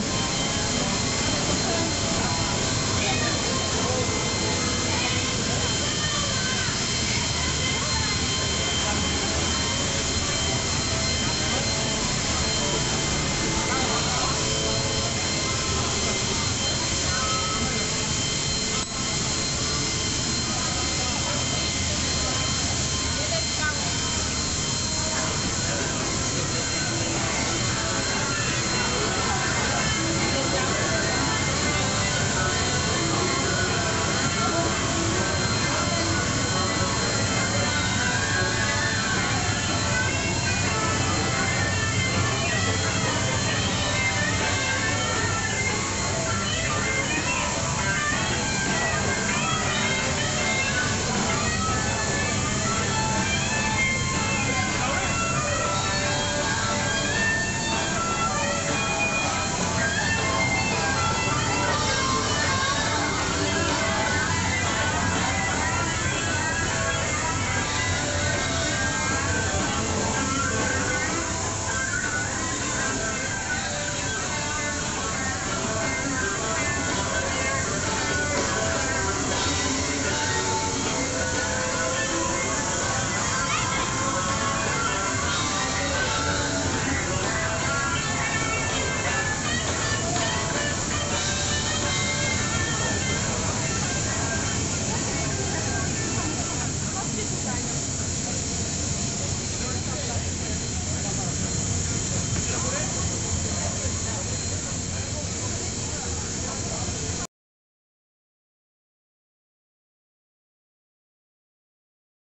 do.